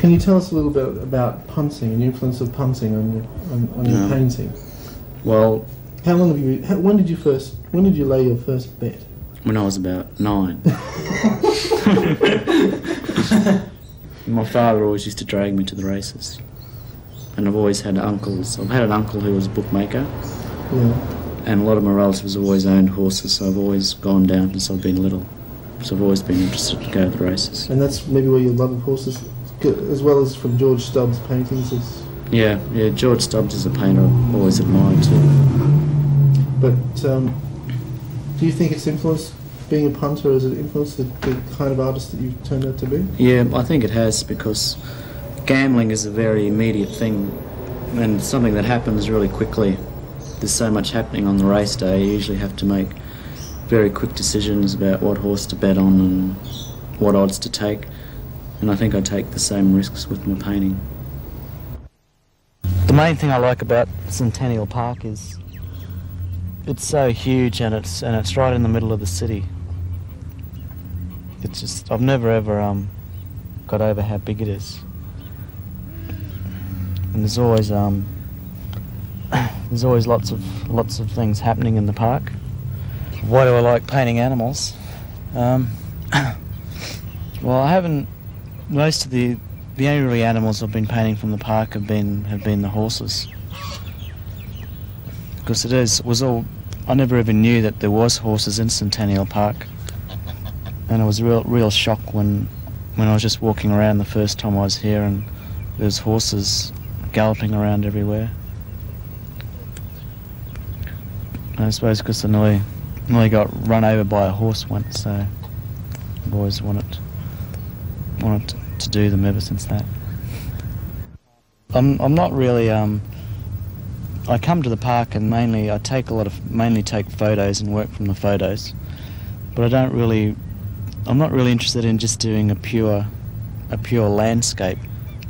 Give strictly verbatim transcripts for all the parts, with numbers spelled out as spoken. Can you tell us a little bit about pouncing and the influence of pouncing on your, on, on yeah. your painting? Well, how long have you? How, when did you first? When did you lay your first bet? When I was about nine. My father always used to drag me to the races, and I've always had uncles. I've had an uncle who was a bookmaker, yeah. and a lot of my relatives have always owned horses, so I've always gone down since I've been little. So I've always been interested to go to the races. And that's maybe where your love of horses, as well as from George Stubbs' paintings, is... Yeah, yeah, George Stubbs is a painter I've always admired too. But um, do you think it's influenced, being a punter, has it influenced the, the kind of artist that you've turned out to be? Yeah, I think it has, because gambling is a very immediate thing and something that happens really quickly. There's so much happening on the race day, you usually have to make very quick decisions about what horse to bet on and what odds to take, and I think I take the same risks with my painting. The main thing I like about Centennial Park is it's so huge, and it's and it's right in the middle of the city. It's just, I've never ever um got over how big it is, and there's always um there's always lots of lots of things happening in the park. Why do I like painting animals? Um, well, I haven't. Most of the the only really animals I've been painting from the park have been have been the horses, because it is was all. I never even knew that there was horses in Centennial Park, and it was a real real shock when when I was just walking around the first time I was here, and there was horses galloping around everywhere. And I suppose because I nearly nearly got run over by a horse once, so I've always wanted wanted to do them ever since that. I'm I'm not really um. I come to the park and mainly I take a lot of mainly take photos and work from the photos, but I don't really. I'm not really interested in just doing a pure a pure landscape,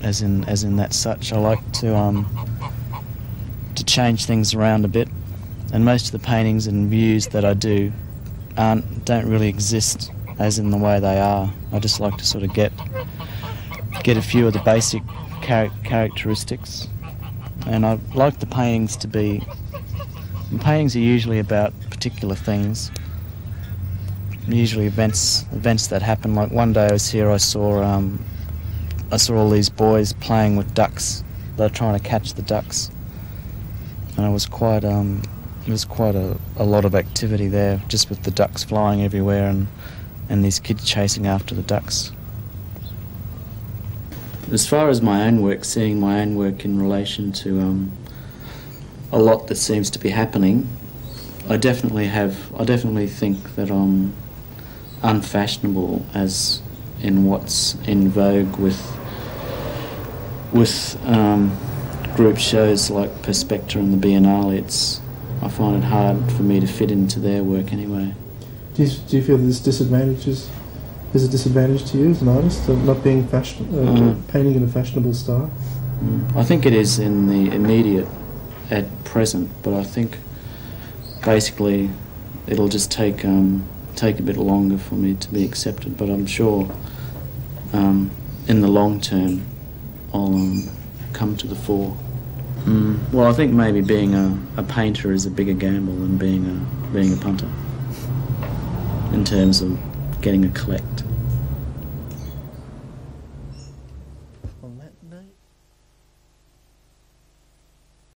as in as in that such. I like to um to change things around a bit. And most of the paintings and views that I do aren't, don't really exist as in the way they are. I just like to sort of get get a few of the basic char characteristics, and I like the paintings to be. The paintings are usually about particular things, usually events events that happen. Like one day I was here, I saw um, I saw all these boys playing with ducks. They were trying to catch the ducks, and I was quite. Um, There was quite a, a lot of activity there, just with the ducks flying everywhere and, and these kids chasing after the ducks. As far as my own work, seeing my own work in relation to um, a lot that seems to be happening, I definitely have, I definitely think that I'm unfashionable as in what's in vogue with, with um, group shows like Perspecta and the Biennale. It's, I find it hard for me to fit into their work anyway. Do you, do you feel this disadvantage is, is a disadvantage to you as an artist, not being fashion, uh, uh, painting in a fashionable style? I think it is in the immediate, at present, but I think basically it'll just take um, take a bit longer for me to be accepted. But I'm sure um, in the long term I'll um, come to the fore. Mm. Well, I think maybe being a, a painter is a bigger gamble than being a being a punter in terms of getting a collect.